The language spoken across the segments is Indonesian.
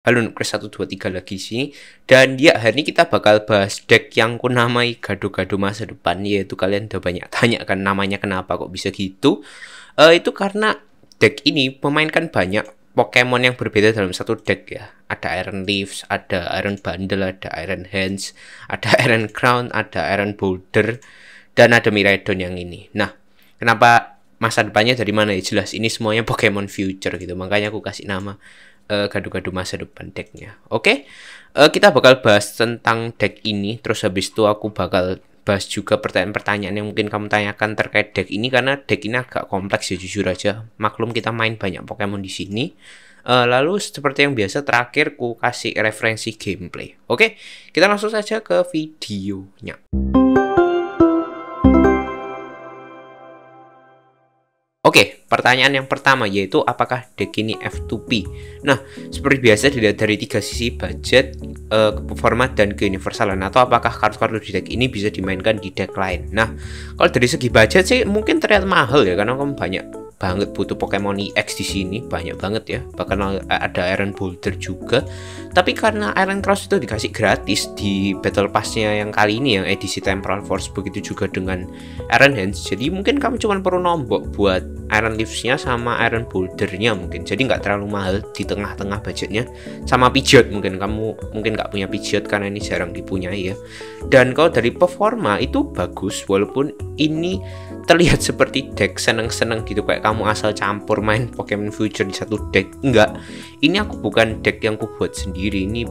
Halo NoobKrist123 lagi di sini, dan ya hari ini kita bakal bahas deck yang kunamai gado-gado masa depan. Yaitu kalian udah banyak tanya kan namanya kenapa kok bisa gitu. Itu karena deck ini memainkan banyak Pokemon yang berbeda dalam satu deck ya. Ada Iron Leaves, ada Iron Bundle, ada Iron Hands, ada Iron Crown, ada Iron Boulder, dan ada Miraidon yang ini. Nah, kenapa masa depannya dari mana ya, jelas ini semuanya Pokemon Future gitu. Makanya aku kasih nama gado-gado masa depan decknya. Oke, kita bakal bahas tentang deck ini. Terus habis itu aku bakal bahas juga pertanyaan-pertanyaan yang mungkin kamu tanyakan terkait deck ini, karena deck ini agak kompleks ya, jujur aja. Maklum kita main banyak Pokemon di sini. Lalu seperti yang biasa terakhir ku kasih referensi gameplay. Oke, kita langsung saja ke videonya. Oke, pertanyaan yang pertama yaitu apakah deck ini F2P? Nah, seperti biasa dilihat dari tiga sisi, budget, format, dan keuniversalan, atau apakah kartu-kartu di deck ini bisa dimainkan di deck lain. Nah, kalau dari segi budget sih mungkin terlihat mahal ya, karena kamu banyak banget butuh Pokemon EX di sini, banyak banget ya, bahkan ada Iron Boulder juga. Tapi karena Iron Cross itu dikasih gratis di Battle Pass-nya yang kali ini, yang edisi Temporal Force, begitu juga dengan Iron Hands, jadi mungkin kamu cuma perlu nombok buat Iron Leaves-nya sama Iron Boulder-nya mungkin. Jadi nggak terlalu mahal, di tengah-tengah budgetnya. Sama Pidgeot mungkin, kamu mungkin nggak punya Pidgeot karena ini jarang dipunyai ya. Dan kalau dari performa itu bagus, walaupun ini terlihat seperti deck seneng-seneng gitu, kayak kamu asal campur main Pokemon Future di satu deck. Enggak, ini aku bukan deck yang aku buat sendiri. Ini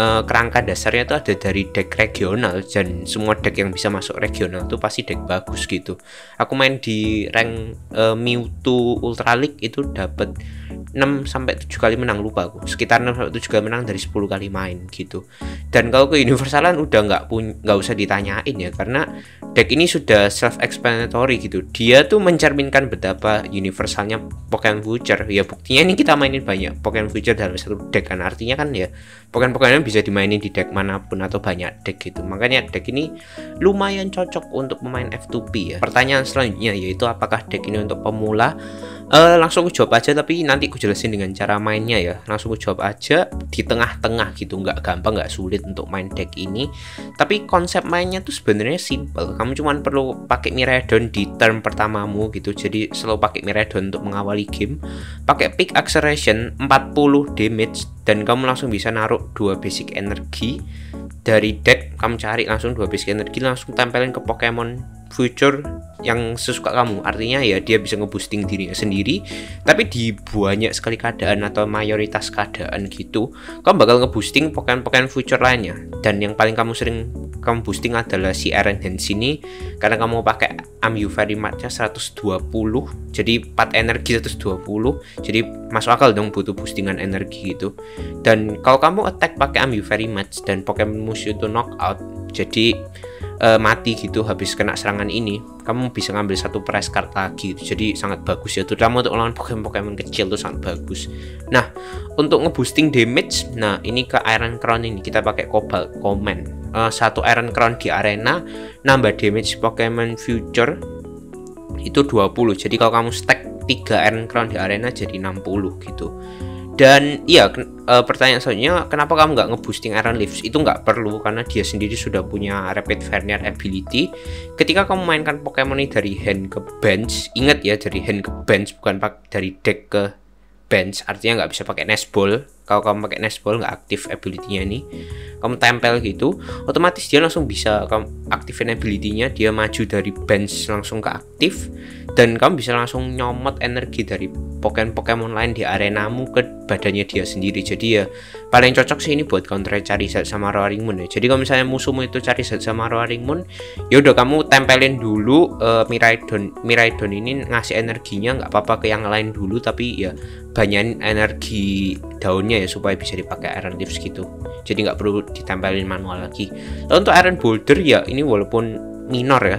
kerangka dasarnya itu ada dari deck regional, dan semua deck yang bisa masuk regional itu pasti deck bagus gitu. Aku main di rank Mewtwo Ultra League itu dapat 6-7 kali menang, lupa aku, sekitar 6-7 kali menang dari 10 kali main gitu. Dan kalau ke universalan udah nggak usah ditanyain ya, karena deck ini sudah self explanatory gitu. Dia tuh mencerminkan betapa universalnya Pokemon Future ya. Buktinya ini kita mainin banyak Pokemon Future dalam satu deck kan, artinya kan ya Pokemon-Pokemon bisa dimainin di deck manapun atau banyak deck gitu. Makanya deck ini lumayan cocok untuk pemain F2P ya. Pertanyaan selanjutnya yaitu apakah deck ini untuk pemula? Langsung aku jawab aja, tapi nanti aku jelasin dengan cara mainnya ya. Langsung aku jawab aja, di tengah-tengah gitu, nggak gampang, nggak sulit untuk main deck ini. Tapi konsep mainnya tuh sebenarnya simple. Kamu cuma perlu pakai Miraidon di turn pertamamu gitu. Jadi selalu pakai Miraidon untuk mengawali game. Pakai Peak Acceleration 40 damage, dan kamu langsung bisa naruh 2 basic energi dari deck. Kamu cari langsung 2 basic energi, langsung tempelin ke Pokemon Future yang sesuka kamu. Artinya ya dia bisa ngeboosting dirinya sendiri, tapi di banyak sekali keadaan atau mayoritas keadaan gitu, kamu bakal ngeboosting Pokemon Future lainnya. Dan yang paling kamu sering boosting adalah si Iron Hands ini, karena kamu pakai Amuvary March-nya 120, jadi 4 energi 120, jadi masuk akal dong butuh boostingan energi gitu. Dan kalau kamu attack pakai Amuvary March dan Pokemon musuh itu knockout, jadi mati gitu habis kena serangan ini, kamu bisa ngambil satu prize card lagi gitu. Jadi sangat bagus ya, terutama untuk lawan Pokemon kecil tuh sangat bagus. Nah, untuk ngeboosting damage, nah ini ke Iron Crown ini kita pakai Cobalt Command, satu Iron Crown di arena nambah damage Pokemon Future itu 20, jadi kalau kamu stack 3 Iron Crown di arena jadi 60 gitu. Dan iya, pertanyaan selanjutnya, kenapa kamu nggak ngeboosting Iron Leaves? Itu nggak perlu, karena dia sendiri sudah punya Rapid Vernier ability. Ketika kamu mainkan Pokemon ini dari hand ke bench, ingat ya, dari hand ke bench, bukan dari deck ke bench, artinya nggak bisa pakai Nest Ball. Kalau kamu pakai Nest Ball nggak aktif ability-nya ini, kamu tempel gitu, otomatis dia langsung bisa kamu aktifin ability-nya, dia maju dari bench langsung ke aktif, dan kamu bisa langsung nyomot energi dari Pokemon lain di arenamu ke badannya dia sendiri. Jadi ya paling cocok sih ini buat counter Charizard sama Roaring Moon ya. Jadi kalau misalnya musuhmu itu Charizard sama Roaring Moon, ya udah kamu tempelin dulu Miraidon ini ngasih energinya, nggak apa-apa ke yang lain dulu, tapi ya banyakin energi daunnya ya supaya bisa dipakai Iron Leaves gitu. Jadi nggak perlu ditempelin manual lagi. Lalu untuk Iron Boulder ya ini walaupun minor ya,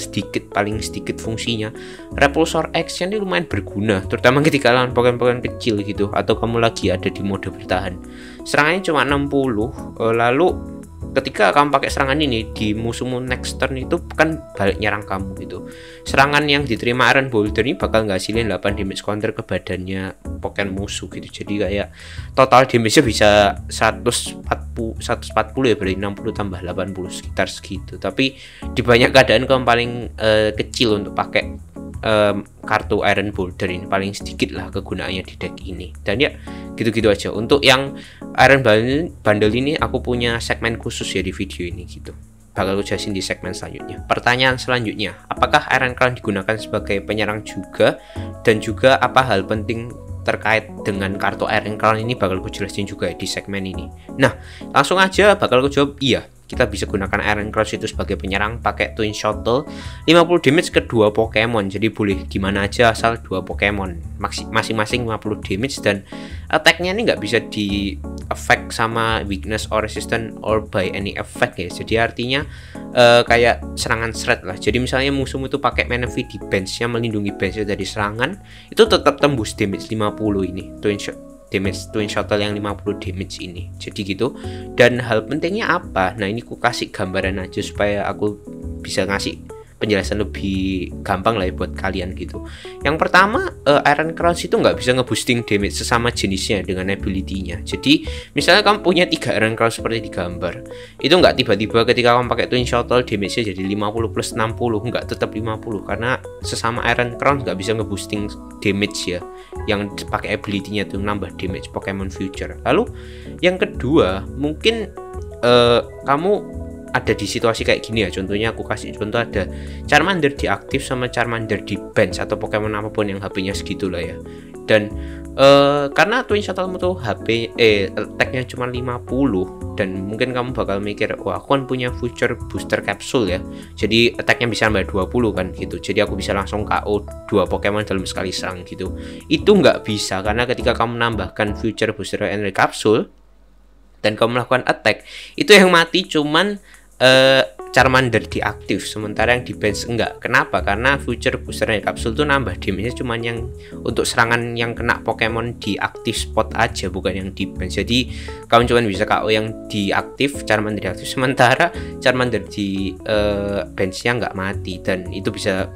sedikit, paling sedikit fungsinya. Repulsor X ini lumayan berguna, terutama ketika lawan Pokemon kecil gitu, atau kamu lagi ada di mode bertahan. Serangannya cuma 60, lalu ketika kamu pakai serangan ini di musuhmu next turn itu kan balik nyerang kamu gitu. Serangan yang diterima Iron Boulder ini bakal ngasilin 8 damage counter ke badannya Pokemon musuh gitu. Jadi kayak total damage-nya bisa 140 ya, berarti 60 tambah 80 sekitar segitu. Tapi di banyak keadaan kamu paling kecil untuk pakai kartu Iron Boulder ini, paling sedikit lah kegunaannya di deck ini. Dan ya gitu-gitu aja. Untuk yang Iron Bundle ini aku punya segmen khusus ya di video ini gitu, bakal aku jelasin di segmen selanjutnya. Pertanyaan selanjutnya, apakah Iron Crown digunakan sebagai penyerang juga? Dan juga apa hal penting terkait dengan kartu Iron Crown ini bakal aku jelasin juga di segmen ini. Nah, langsung aja bakal aku jawab iya. Kita bisa gunakan Iron Crown itu sebagai penyerang pakai Twin Shotel 50 damage ke 2 Pokemon. Jadi boleh gimana aja asal 2 Pokemon, masing-masing 50 damage, dan attack-nya ini nggak bisa di effect sama weakness or resistance or by any effect ya. Jadi artinya kayak serangan shred lah. Jadi misalnya musuhmu itu pakai Manaphy di bench-nya, melindungi bench-nya dari serangan, itu tetap tembus damage 50 ini Twin Shotel yang 50 damage ini. Jadi gitu. Dan hal pentingnya apa? Nah, ini aku kasih gambaran aja supaya aku bisa ngasih penjelasan lebih gampang lah ya buat kalian gitu. Yang pertama, Iron Crown itu nggak bisa ngeboosting damage sesama jenisnya dengan ability-nya. Jadi misalnya kamu punya 3 Iron Crown seperti di gambar, itu nggak tiba-tiba ketika kamu pakai Twin Shotel damage-nya jadi 50 plus 60, nggak, tetap 50, karena sesama Iron Crown nggak bisa ngeboosting damage ya, yang pakai ability-nya tuh nambah damage Pokemon Future. Lalu yang kedua, mungkin kamu ada di situasi kayak gini ya. Contohnya aku kasih contoh, ada Charmander di aktif sama Charmander di bench atau Pokemon apapun yang HP-nya segitu lah ya. Dan karena Twin Shuttle itu attack-nya cuma 50, dan mungkin kamu bakal mikir, wah aku kan punya Future Booster Capsule ya, jadi attack-nya bisa nambah 20 kan gitu, jadi aku bisa langsung KO 2 Pokemon dalam sekali serang gitu. Itu nggak bisa, karena ketika kamu menambahkan Future Booster Energy Capsule dan kamu melakukan attack, itu yang mati cuman Charmander diaktif, sementara yang di bench enggak. Kenapa? Karena Future Booster Energy Capsule itu nambah damage-nya cuman yang untuk serangan yang kena Pokemon di aktif spot aja, bukan yang di bench. Jadi kamu cuman bisa KO yang diaktif, Charmander diaktif, sementara Charmander di bench-nya enggak mati, dan itu bisa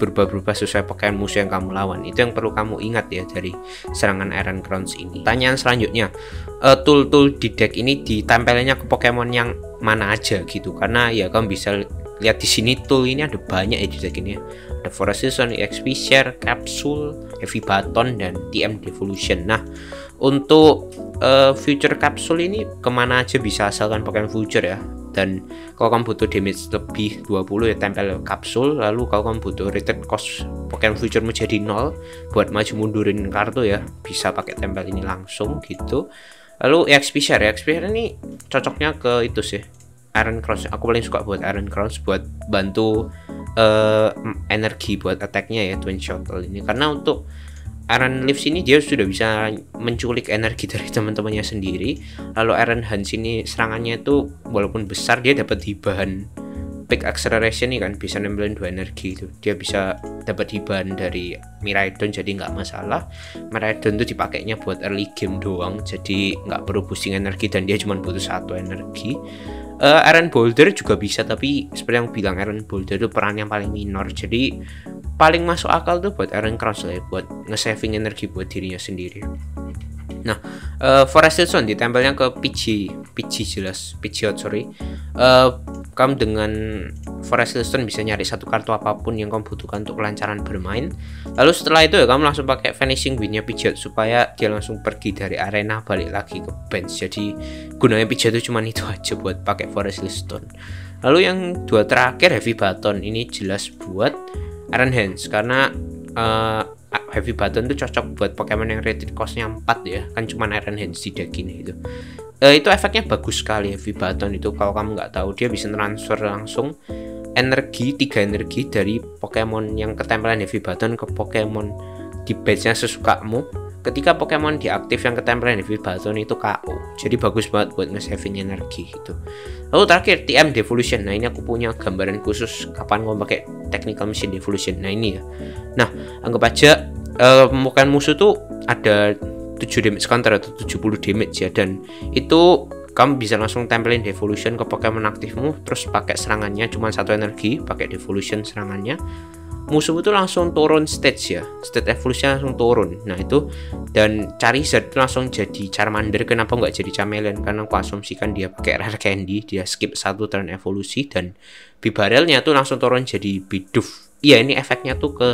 berubah-berubah sesuai Pokemon musuh yang kamu lawan. Itu yang perlu kamu ingat ya dari serangan Iron Crowns ini. Pertanyaan selanjutnya, tool-tool di deck ini ditempelinnya ke Pokemon yang mana aja gitu, karena ya kamu bisa lihat di sini tool ini ada banyak ya di deck ini. Ada Forest Seal Stone, Exp. Share, Capsule, Heavy Baton, dan TM Devolution. Nah, untuk Future Capsule ini kemana aja bisa asalkan Pokemon Future ya. Dan kalau kamu butuh damage lebih 20 ya tempel kapsul. Lalu kalau kamu butuh return cost Pokemon Future menjadi 0 buat maju mundurin kartu ya, bisa pakai tempel ini langsung gitu. Lalu Exp. Share, Exp. Share ini cocoknya ke itu sih, Iron Crown. Aku paling suka buat Iron Crown buat bantu energi buat attack-nya ya Twin Shuttle ini, karena untuk Iron Leaves ini dia sudah bisa menculik energi dari teman-temannya sendiri. Lalu Iron Hands ini serangannya itu walaupun besar, dia dapat hibahan Peak Acceleration nih kan, bisa nempelin 2 energi itu. Dia bisa dapat hibahan dari Miraidon, jadi nggak masalah. Miraidon itu dipakainya buat early game doang, jadi nggak perlu boosting energi, dan dia cuma butuh 1 energi. Iron Boulder juga bisa, tapi seperti yang bilang Iron Boulder itu peran yang paling minor, jadi paling masuk akal tuh buat Iron Cross lah ya, buat nge-saving energi buat dirinya sendiri. Nah, Forest Seal Stone ditempelnya ke Pidgeot sorry. Kamu dengan Forest Seal Stone bisa nyari satu kartu apapun yang kamu butuhkan untuk kelancaran bermain. Lalu setelah itu ya kamu langsung pakai Vanishing Wind-nya Pidgeot supaya dia langsung pergi dari arena balik lagi ke bench. Jadi gunanya Pidgeot itu cuman itu aja buat pakai Forest Seal Stone. Lalu yang dua terakhir, Heavy Baton ini jelas buat Iron Hands, karena Heavy Baton itu cocok buat Pokemon yang rated cost-nya 4 ya, kan cuman Iron Hands di deck ini gitu. Itu efeknya bagus sekali Heavy Baton itu, kalau kamu nggak tahu, dia bisa transfer langsung energi, 3 energi dari Pokemon yang ketempelan Heavy Baton ke Pokemon di bench-nya sesukamu. Ketika Pokemon diaktif yang ketempelan Heavy Baton itu KO, jadi bagus banget buat nge-saving energi gitu. Lalu terakhir TM Devolution. Nah, ini aku punya gambaran khusus kapan kamu pakai Technical Machine Devolution. Nah ini ya, nah anggap aja Pokemon musuh tuh ada 7 damage counter atau 70 damage ya, dan itu kamu bisa langsung tempelin Devolution ke Pokemon aktifmu, terus pakai serangannya cuma satu energi, pakai Devolution serangannya, musuh itu langsung turun stage ya, state evolusinya langsung turun. Nah itu, dan Charizard langsung jadi Charmander. Kenapa nggak jadi Chameleon? Karena aku asumsikan dia pakai Rare Candy, dia skip satu turn evolusi, dan Bibarelnya tuh langsung turun jadi Bidoof. Iya, ini efeknya tuh ke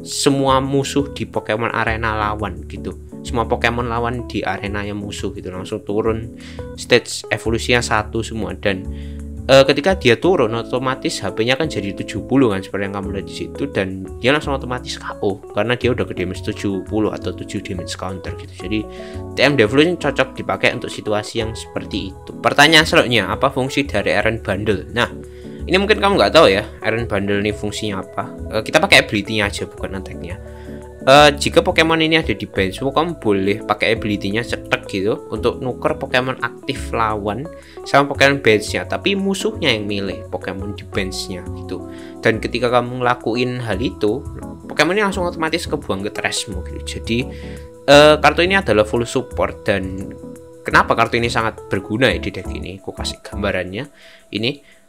semua musuh di Pokemon arena lawan gitu. Semua Pokemon lawan di arenanya musuh gitu langsung turun stage evolusinya satu semua. Dan ketika dia turun otomatis HP-nya kan jadi 70 kan, seperti yang kamu lihat di situ, dan dia langsung otomatis KO karena dia udah ke damage 70 atau 7 damage counter gitu. Jadi TM Devolution cocok dipakai untuk situasi yang seperti itu. Pertanyaan selanjutnya, apa fungsi dari Iron Bundle? Nah, ini mungkin kamu nggak tahu ya, Iron Bundle ini fungsinya apa. Kita pakai ability-nya aja, bukan attack-nya. Jika Pokemon ini ada di benchmu, kamu boleh pakai ability-nya cetek gitu untuk nuker Pokemon aktif lawan sama Pokemon bench-nya, tapi musuhnya yang milih Pokemon di bench-nya gitu. Dan ketika kamu ngelakuin hal itu, Pokemon ini langsung otomatis kebuang ke trashmu gitu. Jadi kartu ini adalah full support. Dan kenapa kartu ini sangat berguna ya di deck ini? Aku kasih gambarannya. Ini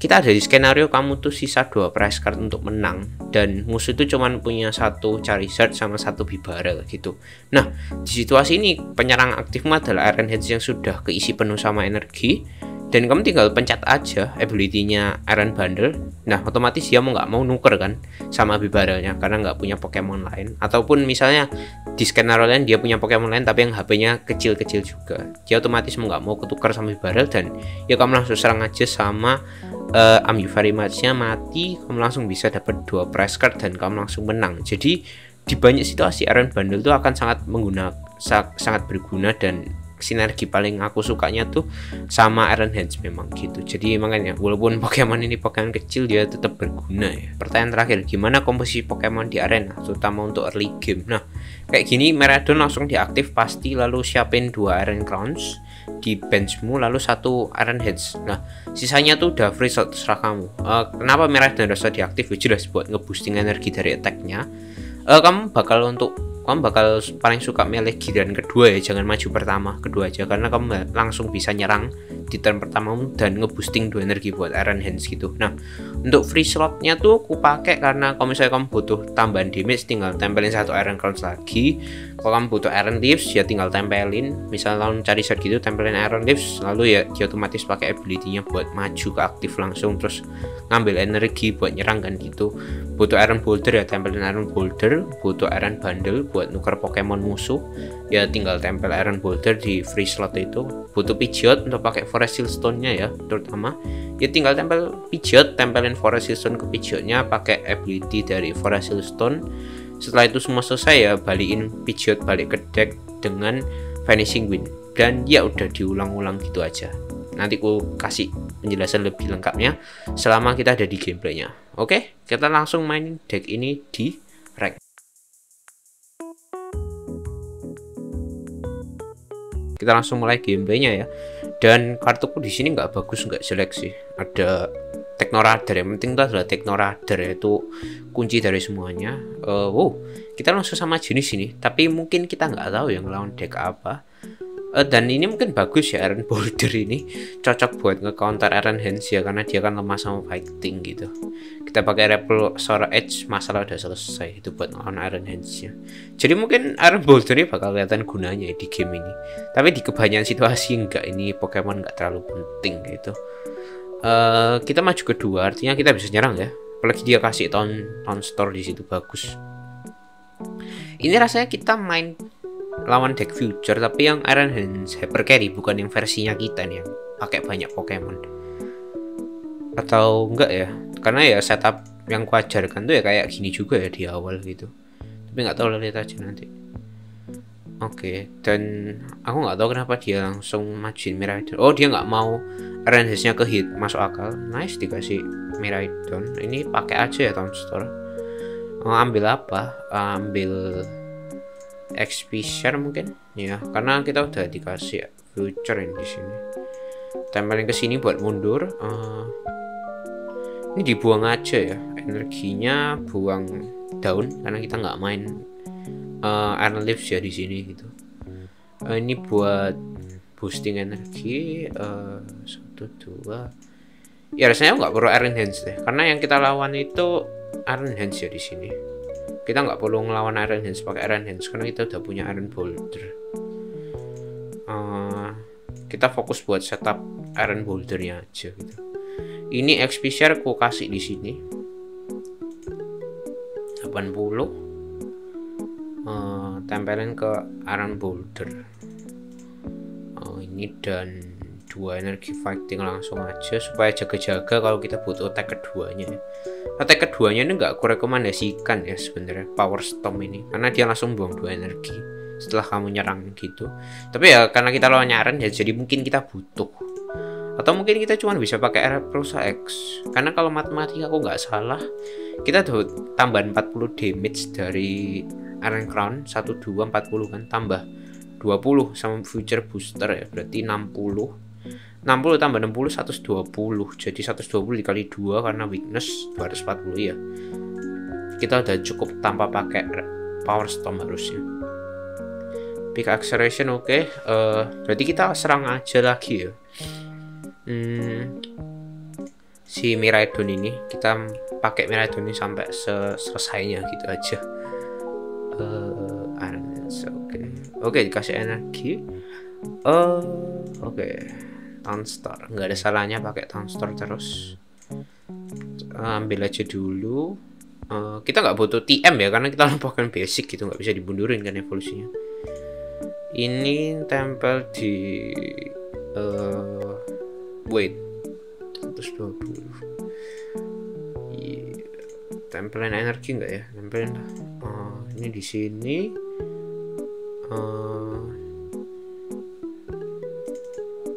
kita ada di skenario kamu tuh sisa 2 prize card untuk menang, dan musuh itu cuman punya 1 Charizard sama 1 Bibarel gitu. Nah, di situasi ini penyerang aktifmu adalah Iron Hands yang sudah keisi penuh sama energi, dan kamu tinggal pencet aja ability-nya Iron Bundle. Nah, otomatis dia mau nggak mau nuker kan sama Bibarelnya karena nggak punya Pokemon lain. Ataupun misalnya di skenario lain dia punya Pokemon lain tapi yang HP-nya kecil-kecil juga, dia otomatis mau nggak mau ketukar sama Bibarel, dan ya kamu langsung serang aja sama Amivarima-nya mati, kamu langsung bisa dapat 2 prize card dan kamu langsung menang. Jadi di banyak situasi Iron Bundle itu akan sangat sangat berguna, dan sinergi paling aku sukanya tuh sama Iron Hands memang gitu. Jadi makanya walaupun Pokemon ini Pokemon kecil, dia tetap berguna ya. Pertanyaan terakhir, gimana komposisi Pokemon di arena terutama untuk early game? Nah, kayak gini Miraidon langsung diaktif pasti, lalu siapin 2 Iron Crowns di benchmu, lalu 1 Iron Hands. Nah, sisanya tuh udah free, terserah kamu. Kenapa Miraidon harus diaktif? Jelas buat nge-boosting energi dari attack-nya. Kamu bakal paling suka milih giliran kedua ya, jangan maju pertama, kedua aja, karena kamu langsung bisa nyerang di turn pertama dan nge-boosting 2 energi buat Iron Hands gitu. Nah, untuk free slotnya tuh aku pakai karena kalau misalnya kamu butuh tambahan damage tinggal tempelin 1 Iron Crown lagi. Kalau kamu butuh Iron Leaves ya tinggal tempelin, misalnya lawan Charizard gitu tempelin Iron Leaves, lalu ya dia otomatis pakai ability-nya buat maju ke aktif langsung, terus ngambil energi buat nyerang kan gitu. Butuh Iron Boulder ya tempelin Iron Boulder, butuh Iron Bundle buat nuker Pokemon musuh ya tinggal tempel Iron Boulder di free slot itu. Butuh Pidgeot untuk pakai Forest Seal Stone-nya ya terutama, ya tinggal tempel Pidgeot, tempelin Forest Seal Stone ke Pidgeot-nya pakai ability dari Forest Seal Stone. Setelah itu semua selesai ya balikin Pidgeot balik ke deck dengan Vanishing Wind, dan ya udah diulang-ulang gitu aja. Nanti aku kasih penjelasan lebih lengkapnya selama kita ada di gameplaynya. Oke, kita langsung main deck ini di rank. Kita langsung mulai gameplaynya ya. Dan kartuku di sini nggak bagus nggak jelek sih. Ada Techno Radar, yang penting itu adalah Techno Radar, yaitu kunci dari semuanya. Kita langsung sama jenis ini, tapi mungkin kita nggak tahu yang lawan deck apa. Dan ini mungkin bagus ya, Iron Boulder ini cocok buat nge-counter Iron Hands ya, karena dia kan lemah sama fighting gitu. Kita pakai Repulsor X, masalah udah selesai itu buat ngelawan Iron Hands ya. Jadi mungkin Iron Boulder ini bakal kelihatan gunanya ya di game ini, tapi di kebanyakan situasi enggak, ini Pokemon enggak terlalu penting gitu. Kita maju ke 2, artinya kita bisa nyerang ya, apalagi dia kasih Town Store di situ bagus. Ini rasanya kita main lawan deck Future, tapi yang Iron Hands Hyper Carry, bukan yang versinya kita nih yang pakai banyak Pokemon, atau enggak ya, karena ya setup yang kuajarkan tuh ya kayak gini juga ya di awal gitu, tapi nggak tahu, lihat aja nanti. Oke, dan aku nggak tahu kenapa dia langsung majuin Miraidon. Oh, dia nggak mau Iron Hands-nya ke hit, masuk akal. Nice, dikasih Miraidon. Ini pakai aja ya Town Store. Ambil apa? Ambil Exp. Share mungkin ya, karena kita udah dikasih Future yang di sini. Tempelin ke sini buat mundur. Ini dibuang aja ya, energinya buang daun karena kita nggak main Iron Leaves ya di sini gitu. Ini buat boosting energi 1, 2. Ya rasanya nggak perlu Iron Hands deh, karena yang kita lawan itu Iron Hands ya di sini. Kita nggak perlu ngelawan Iron Hands pakai Iron Hands karena kita udah punya Iron Boulder. Kita fokus buat setup Iron Bouldernya aja gitu. Ini Exp. Share ku kasih di sini 80. Tempelin ke Iron Boulder. Ini dan 2 energi fighting langsung aja supaya jaga-jaga kalau kita butuh attack keduanya. Attack keduanya ini nggak aku rekomendasikan ya sebenarnya, Power Storm ini, karena dia langsung buang 2 energi setelah kamu nyerang gitu. Tapi ya karena kita lawan nyaran ya, jadi mungkin kita butuh, atau mungkin kita cuma bisa pakai Repulsor X, karena kalau matematika aku nggak salah kita tuh tambahan 40 damage dari Iron Crown 1, 2, 40 kan, tambah 20 sama Future Booster ya, berarti 60 tambah 60 120, jadi 120 dikali 2 karena weakness 240 ya. Kita udah cukup tanpa pakai Power Storm harusnya. Peak Acceleration oke, berarti kita serang aja lagi ya. Si Miraidon ini kita pakai Miraidon ini sampai selesainya gitu aja. Oke, dikasih energi. Oke. Town Store, nggak ada salahnya pakai Town Store terus. Ambil aja dulu. Kita nggak butuh TM ya, karena kita lupakan basic gitu, nggak bisa dibundurin kan evolusinya. Ini tempel di wait 120. Yeah. Tempelin energi nggak ya? Tempelin lah. Ini di sini.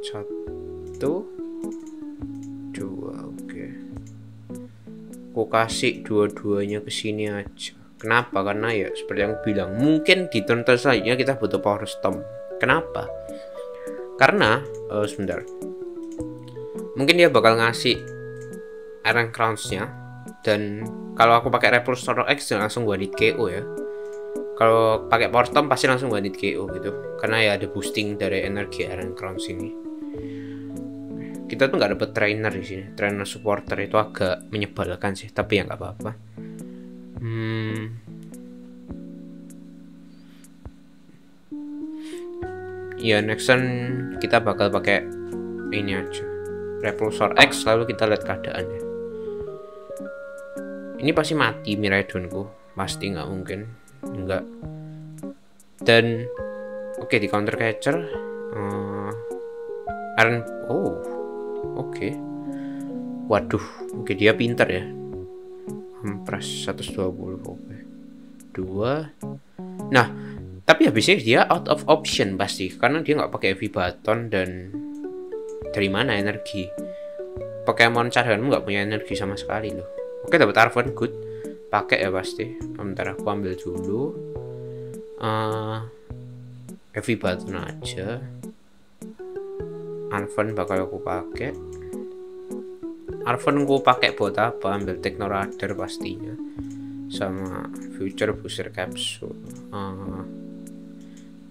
Satu, dua, oke. Aku kasih dua-duanya ke sini aja. Kenapa? Karena ya seperti yang aku bilang, mungkin di turn selanjutnya kita butuh Power Storm. Kenapa? Karena sebentar, mungkin dia bakal ngasih Iron Crowns-nya, dan kalau aku pakai Repulsor X langsung gua hit KO ya. Kalau pakai Power Storm pasti langsung ganti KO gitu, karena ya ada boosting dari energi Iron Crown sini. Kita tuh nggak dapet trainer di sini, trainer supporter itu agak menyebalkan sih, tapi ya nggak apa-apa. Ya next turn kita bakal pakai ini aja, Repulsor X, lalu kita lihat keadaannya. Ini pasti mati Miraidonku, pasti nggak mungkin. Enggak. Dan oke, di Counter Catcher Iron, oke. Waduh, oke, dia pintar ya. Press 120, oke. 2. Nah, tapi habisnya dia out of option pasti, karena dia nggak pakai heavy baton, dan dari mana energi? Pokemon cadanganmu nggak punya energi sama sekali loh. Oke, dapat Arven, good. Pakai ya pasti. Bentar aku ambil dulu. Heavy Baton aja. Arven bakal aku pakai. Arven gue pakai buat apa? Ambil Techno Radar pastinya. Sama Future Booster Capsule.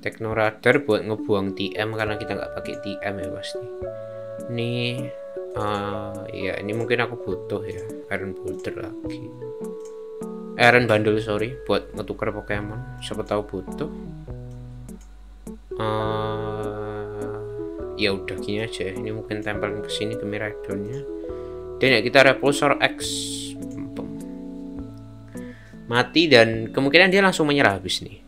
Techno Radar buat ngebuang TM, karena kita nggak pakai TM ya pasti. Nih, ya ini mungkin aku butuh ya Iron Boulder lagi. Iron Bundle, sorry, buat ngetukar Pokemon, siapa tahu butuh. Ya udah gini aja, ini mungkin tempelin ke sini ke Miraidonnya. Dan ya kita Repulsor X mati, dan kemungkinan dia langsung menyerah habis nih.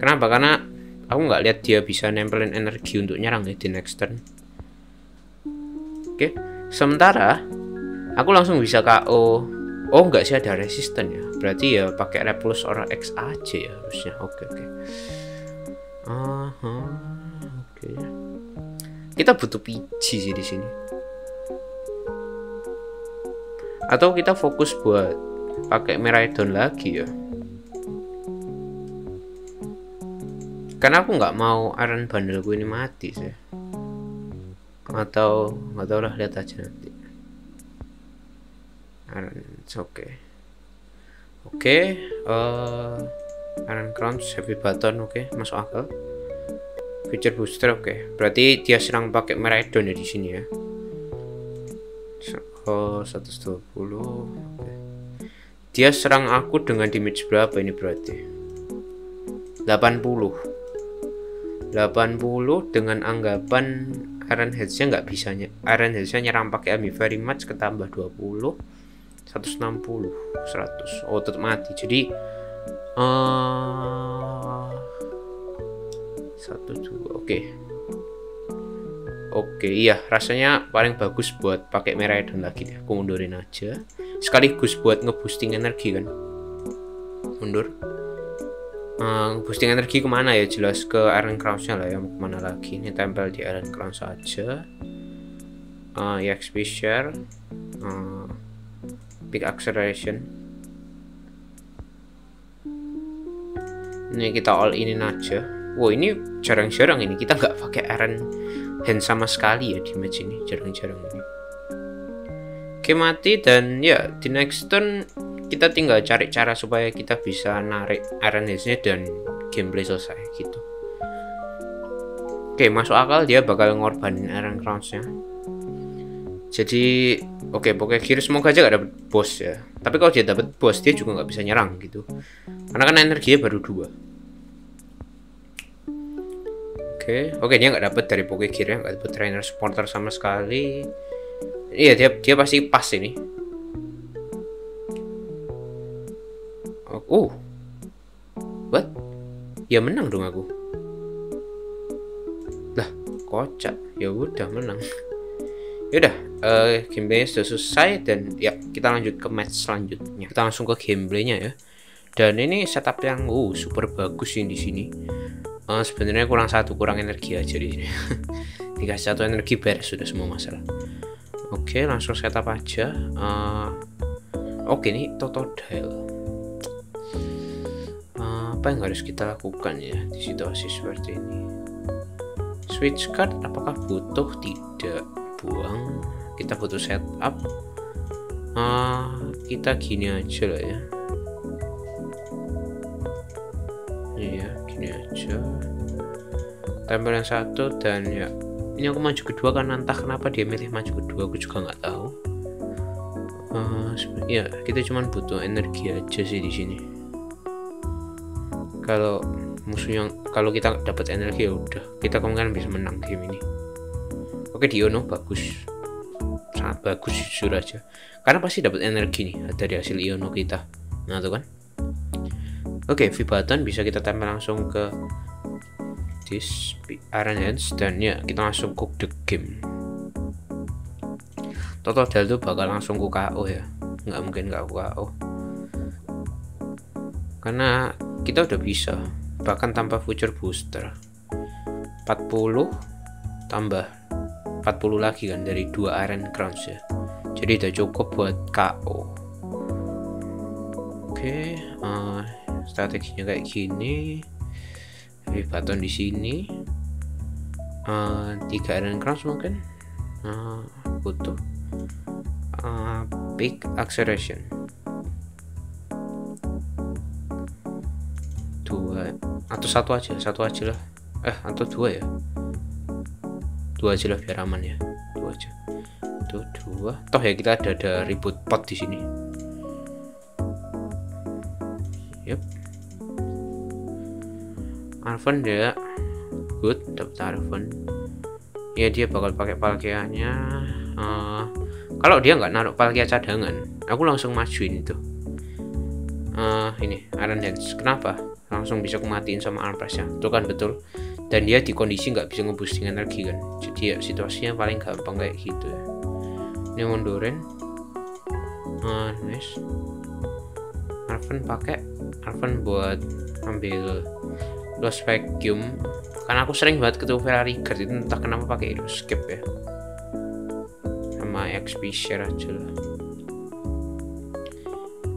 Kenapa? Karena aku nggak lihat dia bisa nempelin energi untuk nyerang ya di next turn. Oke, sementara aku langsung bisa KO. Oh enggak sih, ada resisten ya. Berarti ya pakai Repulsor X aja ya harusnya. Oke. Oke. Kita butuh Pidgey sih di sini. Atau kita fokus buat pakai Miraidon lagi ya. Karena aku nggak mau Iron Bundle gue ini mati sih. Atau nggak tahu lah, lihat aja nanti. Oke. Iron Crown, Heavy Baton, oke, masuk akal. Future Booster, oke. Berarti dia serang pakai Miraidon ya di sini ya. Oh, 120. Oke. Dia serang aku dengan damage berapa ini berarti? 80. 80 dengan anggapan Iron Hands-nya nggak bisa. Iron Hands-nya nyerang pakai Ambivari Match ketambah 20. 160, 100. Oh, tetap mati. Jadi 1 2. Oke, iya, rasanya paling bagus buat pakai Miraidon lagi deh. Aku mundurin aja. Sekaligus buat ngeboosting energi kan. Mundur. Boosting energi kemana ya? Jelas ke Iron Crown-nya lah ya. Mau kemana lagi? Ini tempel di Iron Crown saja. Exp. Share. Peak Acceleration. Ini kita all in aja. Wow, ini jarang-jarang ini kita nggak pakai Iron Hand sama sekali ya di match ini, jarang-jarang ini. Oke, mati. Dan ya di next turn kita tinggal cari cara supaya kita bisa narik Iron Hand-nya dan gameplay selesai gitu. Oke, masuk akal dia bakal ngorbanin Iron Crown-nya. Jadi oke, Pokegear semoga aja gak dapet boss ya. Tapi kalau dia dapet boss, dia juga gak bisa nyerang gitu. Karena kan energinya baru 2. Oke, dia gak dapet dari Pokegear ya, gak dapet trainer supporter sama sekali. Iya, dia pasti pas ini. Oh, what? Ya menang dong aku. Lah, kocak. Ya udah menang. Yaudah, gameplaynya sudah selesai dan ya kita lanjut ke match selanjutnya. Kita langsung ke gameplaynya ya. Dan ini setup yang super bagus ini di sini. Sebenarnya kurang energi aja di sini. Dikasih 1 energi beres sudah semua masalah. Oke, langsung setup aja. Oke, ini Totodile. Apa yang harus kita lakukan ya di situasi seperti ini? Switch card apakah butuh? Tidak. Buang, kita butuh setup. Kita gini aja lah ya. Iya, gini aja. Tempel yang 1 dan ya. Ini aku maju kedua karena entah kenapa dia milih maju kedua, aku juga nggak tahu. Ya, kita cuman butuh energi aja sih di sini. Kalau musuhnya, kalau kita dapat energi ya udah, kita kemungkinan bisa menang game ini. Oke, di Iono bagus, sangat bagus jujur aja, karena pasti dapat energi nih dari hasil Iono kita. Nah tuh kan. Oke, V Button bisa kita tempel langsung ke this Iron Hands dan ya kita langsung cook the game. Totodile tuh bakal langsung ku KO ya, nggak mungkin nggak KO karena kita udah bisa bahkan tanpa Future Booster. 40 tambah 40 lagi kan dari 2 Iron Crowns ya, jadi udah cukup buat KO. Oke, strateginya kayak gini. Heavy Baton di sini, 3 Iron Crowns mungkin butuh Peak Acceleration 2 atau 1 aja, 1 aja lah, atau 2 ya, 2 aja lah biar aman ya, 2 aja. Tuh 2. Toh ya kita ada Reboot Pod di sini. Yep. Arven dia good, dapat Arven. Ya dia bakal pakai Palkia-nya. Kalau dia nggak naruh Palkia cadangan, aku langsung majuin itu. Ini Iron Hands. Kenapa? Langsung bisa kematiin sama Armpress-nya. Tuh kan betul. Dan dia di kondisi nggak bisa ngeboosting energi kan, jadi ya situasinya paling gampang kayak gitu ya. Ini mundurin. Nice. Arven buat ambil Lost Vacuum karena aku sering banget ketemu Ferrariger itu, entah kenapa pakai skip ya sama Exp. Share aja lah.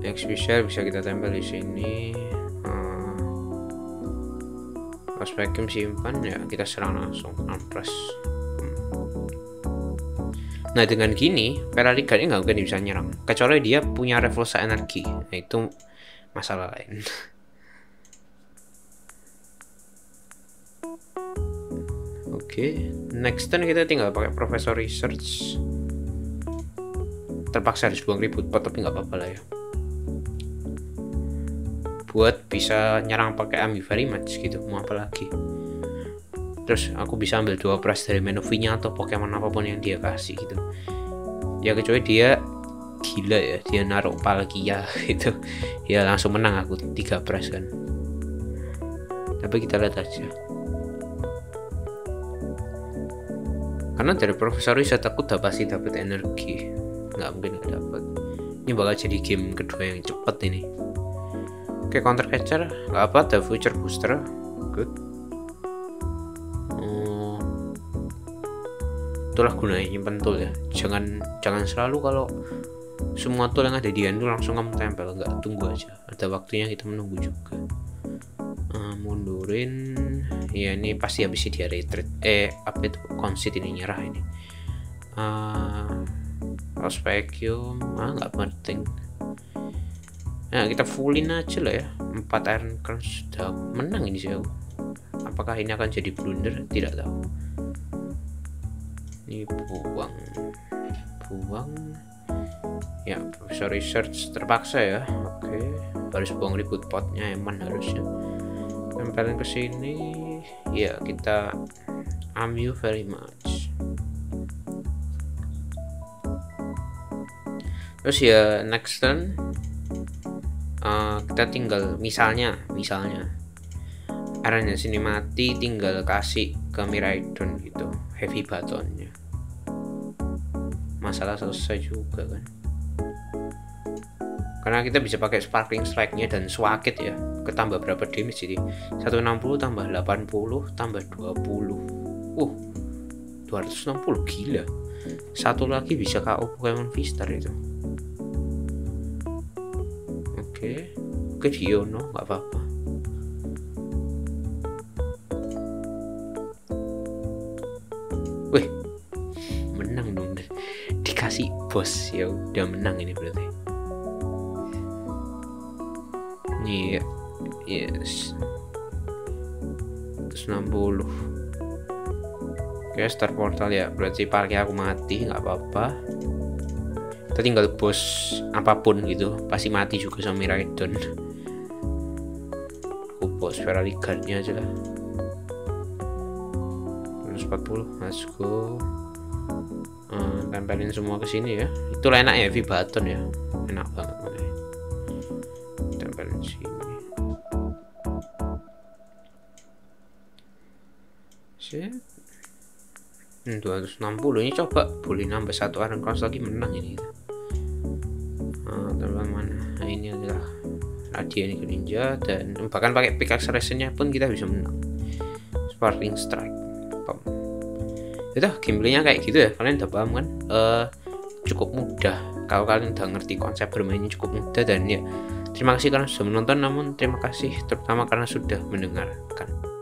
Exp. Share bisa kita tempel di sini. Lost Vacuum simpan ya, kita serang langsung Ampress. Nah dengan gini Peradika ini nggak mungkin bisa nyerang kecuali dia punya Repulsor energi. Nah itu masalah lain. Oke, next turn kita tinggal pakai Professor's Research. Terpaksa harus buang Reboot Pod, tapi nggak apa-apa lah ya. Buat bisa nyerang pakai Ambivari Match gitu, mau apa lagi. Terus aku bisa ambil dua pras dari menu V-nya atau Pokemon apapun yang dia kasih gitu. Ya kecuali dia gila ya, dia naruh Palkia gitu. Ya langsung menang aku 3 pras kan. Tapi kita lihat aja. Karena dari Profesor Riset aku udah pasti dapat energi. Nggak mungkin nggak dapat. Ini bakal jadi game kedua yang cepat ini. Oke, Counter Catcher, nggak apa, ada Future Booster, good. Itulah gunanya nyimpen tool ya. Jangan selalu kalau semua tool yang ada di hand langsung kamu tempel, nggak, tunggu aja. Ada waktunya kita menunggu juga. Mundurin, ya ini pasti habisnya dia retreat. Apa itu concede ini, nyerah ini. Lost Vacuum, nggak penting. Nah kita fullin aja lah ya. 4 Iron Crown sudah menang ini sih aku. Apakah ini akan jadi blunder? Tidak tahu. Ini buang. Ya, Professor's Research terpaksa ya. Oke, harus buang Reboot Pod-nya, emang harusnya. Tempelin ke sini. Ya, kita am you very much. Terus ya next turn kita tinggal misalnya Iron Hands ini mati, tinggal kasih ke Miraidon gitu Heavy Batonnya, masalah selesai juga kan, karena kita bisa pakai Sparkling Strike nya dan Swakit ya, ketambah berapa damage, jadi 160 tambah 80 tambah 20 260, gila. Satu lagi bisa KO Pokemon Vistar itu. Oke, Iono, nggak apa-apa. Wih, menang dong, dikasih bos ya, udah menang ini berarti. Iya, yes. 160. Oke, Star Portal ya, berarti Palkia aku mati, nggak apa-apa. Kita tinggal bos apapun gitu, pasti mati juga sama Miraidon. Aku bos Ferrari Guard-nya aja lah. 140, let's go. Tempelin semua ke sini ya. Itulah enak ya, V Button ya. Enak banget nih. Tempelin sini. Sip. 260 ini coba boleh nambah satu Iron Crown lagi, menang ini. Nah, ini adalah Radian Ninja, dan bahkan pakai Peak Acceleration-nya pun kita bisa menang. Sparkling Strike. Yaudah, gameplaynya kayak gitu ya, kalian udah paham kan? Cukup mudah. Kalau kalian udah ngerti konsep bermainnya cukup mudah, dan ya terima kasih karena sudah menonton, namun terima kasih terutama karena sudah mendengarkan.